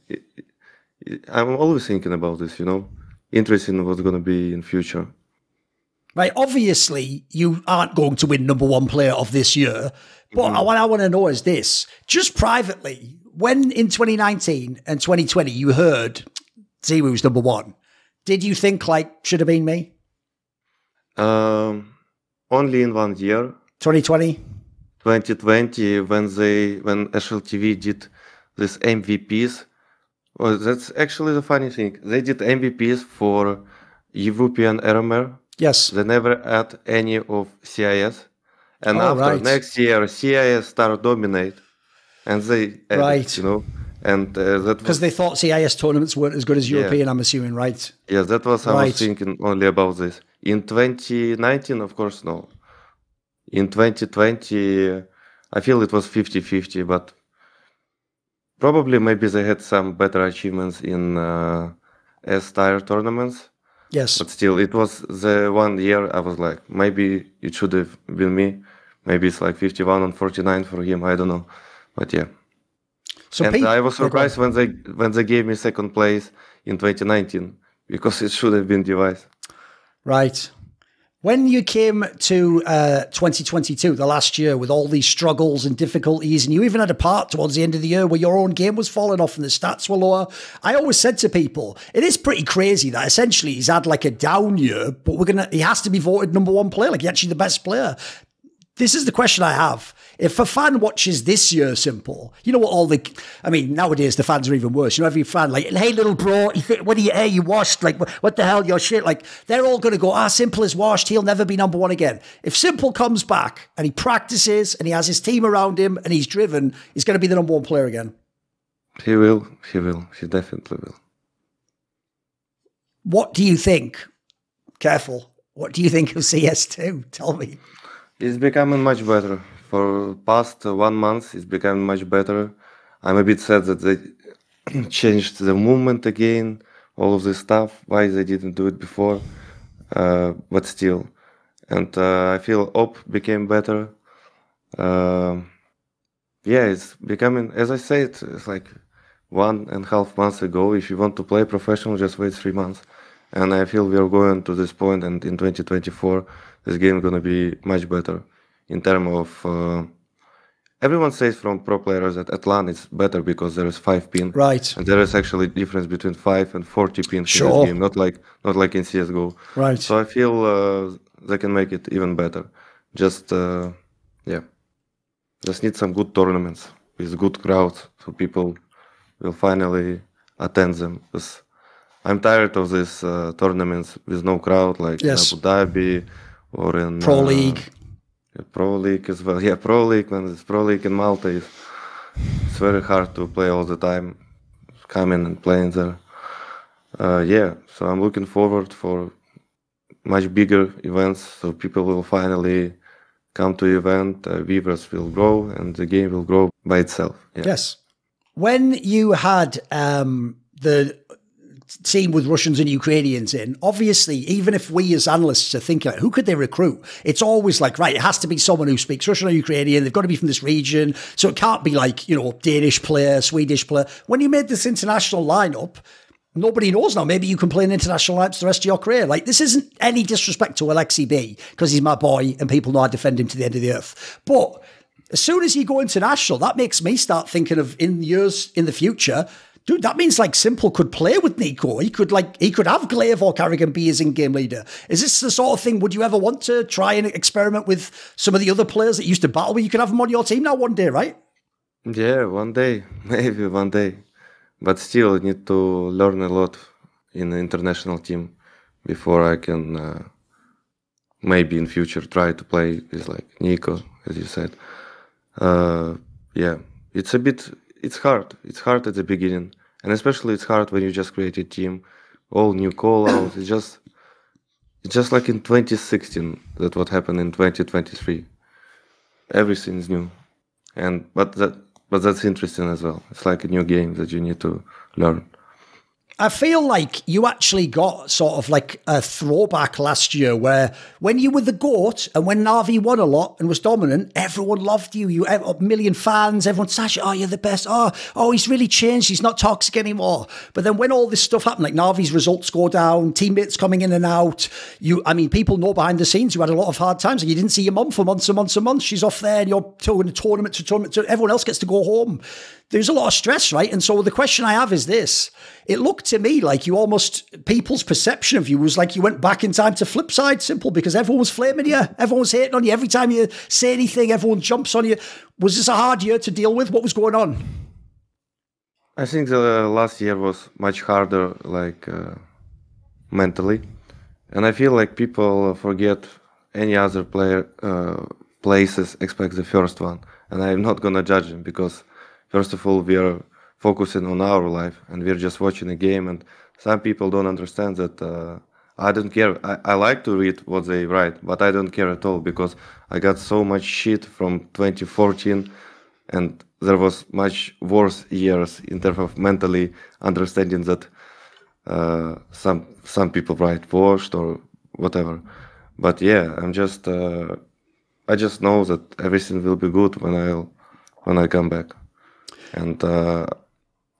I'm always thinking about this, you know. Interesting what's gonna be in future. Right. Obviously, you aren't going to win #1 player of this year. But what I want to know is this: just privately, when in 2019 and 2020 you heard ZywOo's #1. Did you think, like, should have been me? Only in one year. 2020? 2020, when HLTV did these MVPs. Well, that's actually the funny thing. They did MVPs for European RMR. Yes. They never add any of CIS. And next year, CIS started dominate. And they added, you know. And because they thought CIS tournaments weren't as good as European, I'm assuming, right? Yeah, that was I was thinking only about this. In 2019, of course, no. In 2020, I feel it was 50-50, but probably maybe they had some better achievements in S-tier tournaments. Yes. But still, it was the one year I was like, maybe it should have been me. Maybe it's like 51 and 49 for him. I don't know. But yeah. So and I was surprised when they gave me second place in 2019 because it should have been device. Right. When you came to 2022, the last year, with all these struggles and difficulties, and you even had a part towards the end of the year where your own game was falling off and the stats were lower, I always said to people, it is pretty crazy that essentially he's had like a down year, but he has to be voted #1 player, like he's actually the best player. This is the question I have. If a fan watches this year, s1mple, you know what all the... I mean, nowadays, the fans are even worse. You know, every fan, like, hey, little bro, what do you... Hey, you washed, like, what the hell, your shit? Like, they're all going to go, ah, s1mple is washed, he'll never be number one again. If s1mple comes back and he practices and he has his team around him and he's driven, he's going to be the number one player again. He will. He will. He definitely will. What do you think? Careful. What do you think of CS2? Tell me. It's becoming much better. For past 1 month, it's becoming much better. I'm a bit sad that they changed the movement again, all of this stuff, why they didn't do it before, but still. And I feel OP became better. Yeah, it's becoming, as I said, it's like 1.5 months ago. If you want to play professional, just wait 3 months. And I feel we are going to this point, and in 2024, this game is going to be much better in terms of... everyone says from pro players that Atlan is better because there is 5-pin. Right. And there is actually a difference between 5 and 40 pins in this game, not like in CSGO. Right. So I feel they can make it even better. Just, yeah, just need some good tournaments with good crowds so people will finally attend them. I'm tired of these tournaments with no crowd, like Abu Dhabi or in Pro League. Pro League as well. Yeah, Pro League, when it's Pro League in Malta, it's very hard to play all the time, coming and playing there. Yeah, so I'm looking forward for much bigger events, so people will finally come to the event, viewers will grow, and the game will grow by itself. Yeah. Yes. When you had the team with Russians and Ukrainians in, obviously, even if we as analysts are thinking, like, who could they recruit? It's always like, right, it has to be someone who speaks Russian or Ukrainian. They've got to be from this region. So it can't be like, you know, Danish player, Swedish player. When you made this international lineup, nobody knows now. Maybe you can play in international lineups the rest of your career. Like, this isn't any disrespect to Aleksib because he's my boy and people know I defend him to the end of the earth. But as soon as you go international, that makes me start thinking of in years in the future, dude, that means like s1mple could play with NiKo. He could have Glaive or Carrigan be his in-game leader. Is this the sort of thing? Would you ever want to try and experiment with some of the other players that used to battle with? You could have them on your team now one day, right? Yeah, one day, maybe one day. But still, I need to learn a lot in the international team before I can maybe in future try to play with like NiKo, as you said. Yeah, it's a bit. It's hard. It's hard at the beginning. And especially it's hard when you just create a team, all new call-outs. It's just like in 2016, that what happened in 2023. Everything's new. And but that's interesting as well. It's like a new game that you need to learn. I feel like you actually got sort of like a throwback last year where when you were the GOAT and when Na'Vi won a lot and was dominant, everyone loved you. You had a million fans. Everyone said, oh, you're the best. Oh, he's really changed. He's not toxic anymore. But then when all this stuff happened, like Na'Vi's results go down, teammates coming in and out. I mean, people know behind the scenes you had a lot of hard times and you didn't see your mum for months and months and months. She's off there and you're going to tournament to tournament. To, everyone else gets to go home. There's a lot of stress, right? And so the question I have is this. It looked to me like you almost, people's perception of you was like you went back in time to flip side s1mple because everyone was flaming you. Everyone was hating on you. Every time you say anything, everyone jumps on you. Was this a hard year to deal with? What was going on? I think the last year was much harder, like mentally. And I feel like people forget any other player places except the first one. And I'm not going to judge them because first of all, we are focusing on our life and we're just watching a game, and some people don't understand that I don't care. I like to read what they write, but I don't care at all because I got so much shit from 2014 and there was much worse years in terms of mentally understanding that some people write washed or whatever. But yeah, I'm just, I just know that everything will be good when I come back. And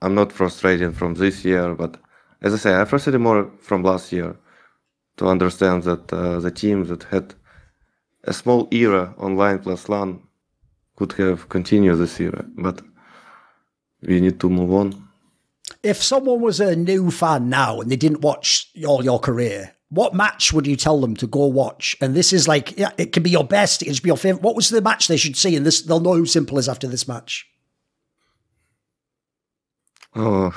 I'm not frustrated from this year, but as I say, I'm frustrated more from last year to understand that the team that had a small era online plus LAN could have continued this era, but we need to move on. If someone was a new fan now and they didn't watch all your career, What match would you tell them to go watch? And this is like, yeah, it can be your best, it can be your favorite. What was the match they should see? And this, they'll know who s1mple is after this match. Oh,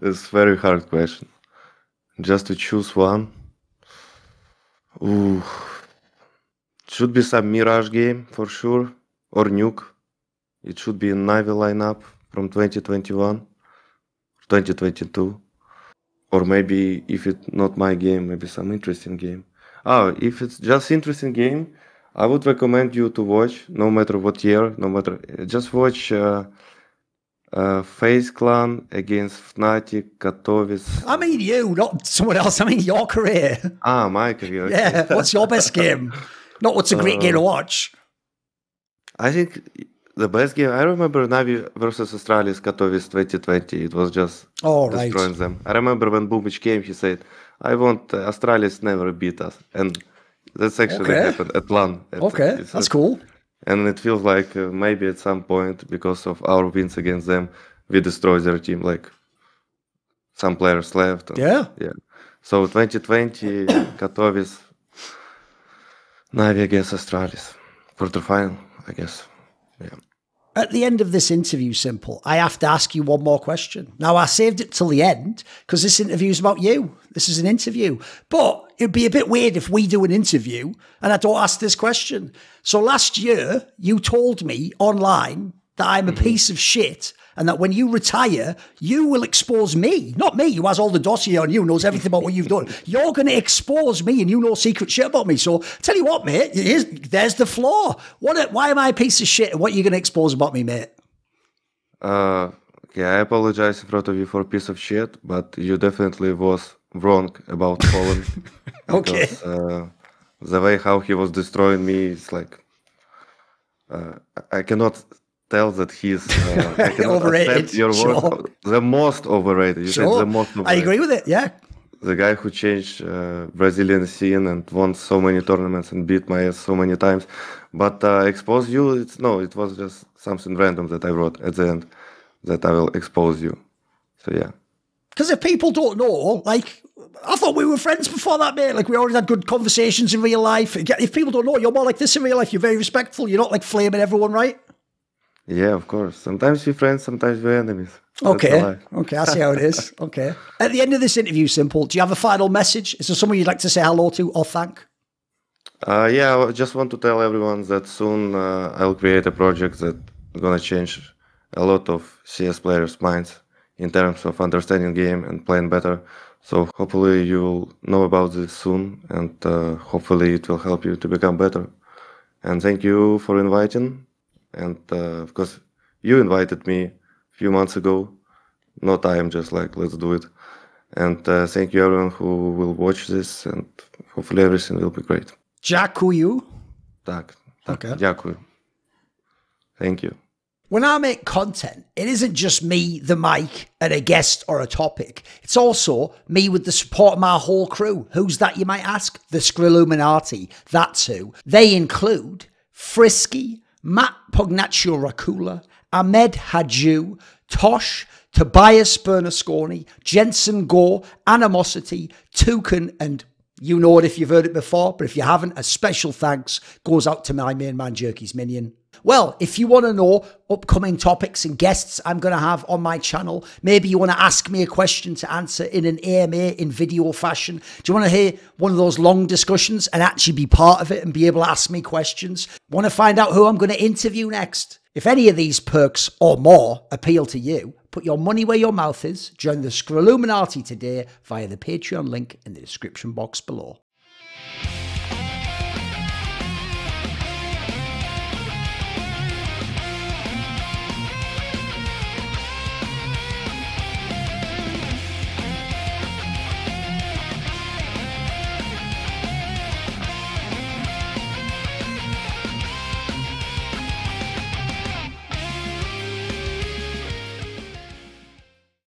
it's very hard question. Just to choose one. Ooh, should be some Mirage game for sure, or Nuke. It should be a Na'Vi lineup from 2021, 2022. Or maybe if it's not my game, maybe some interesting game. Ah, if it's just interesting game, I would recommend you to watch, no matter what year, no matter, just watch FaZe Clan against Fnatic, Katowice. I mean you, not someone else, I mean your career. Ah, my career. Okay. Yeah, what's your best game? Not what's a great game to watch. I think the best game, I remember Na'Vi versus Astralis Katowice 2020. It was just destroying them. I remember when Boombl4 came, he said, I want Astralis never beat us. And that's actually happened at LAN. That's cool. And it feels like maybe at some point, because of our wins against them, we destroyed their team. Like some players left. And, yeah. So 2020, Katowice, Na'Vi against Astralis. Quarterfinal, I guess. Yeah. At the end of this interview, s1mple, I have to ask you one more question. Now, I saved it till the end because this interview is about you. This is an interview. But it'd be a bit weird if we do an interview and I don't ask this question. So last year, you told me online that I'm a piece of shit and that when you retire, you will expose me. Not me, who has all the dossier on you, knows everything about what you've done. You're going to expose me and you know secret shit about me. So tell you what, mate, there's the flaw. Why am I a piece of shit and what are you going to expose about me, mate? Okay, I apologize in front of you for a piece of shit, but you definitely was wrong about Poland. Okay. Because, the way how he was destroying me is like, I cannot tell that he's overrated. Your word, the most overrated. You said the most overrated. I agree with it. Yeah, the guy who changed Brazilian scene and won so many tournaments and beat my ass so many times, but expose you? It's no. It was just something random that I wrote at the end that I will expose you. So yeah. Because if people don't know, like, I thought we were friends before that, mate. Like, we already had good conversations in real life. If people don't know, you're more like this in real life. You're very respectful. You're not like flaming everyone, right? Yeah, of course. Sometimes we're friends, sometimes we're enemies. Okay, I see how it is. Okay. At the end of this interview, s1mple, do you have a final message? Is there someone you'd like to say hello to or thank? Yeah, I just want to tell everyone that soon I'll create a project that's going to change a lot of CS players' minds in terms of understanding game and playing better. So hopefully you'll know about this soon and hopefully it will help you to become better. And thank you for inviting. And of course, you invited me a few months ago. Not I am just like, let's do it. And thank you everyone who will watch this and hopefully everything will be great. Dziękuję. Tak. Okay. Dziękuję. Thank you. When I make content, it isn't just me, the mic, and a guest or a topic. It's also me with the support of my whole crew. Who's that, you might ask? The Skrilluminati. That's who. They include Frisky, Matt Pugnaccio Racula, Ahmed Hadju, Tosh, Tobias Bernasconi, Jensen Gore, Animosity, Toucan, and you know it if you've heard it before, but if you haven't, a special thanks goes out to my main man, Jerky's Minion. Well, if you want to know upcoming topics and guests I'm going to have on my channel, maybe you want to ask me a question to answer in an AMA in video fashion. Do you want to hear one of those long discussions and actually be part of it and be able to ask me questions? Want to find out who I'm going to interview next? If any of these perks or more appeal to you, put your money where your mouth is. Join the Skrilluminati today via the Patreon link in the description box below.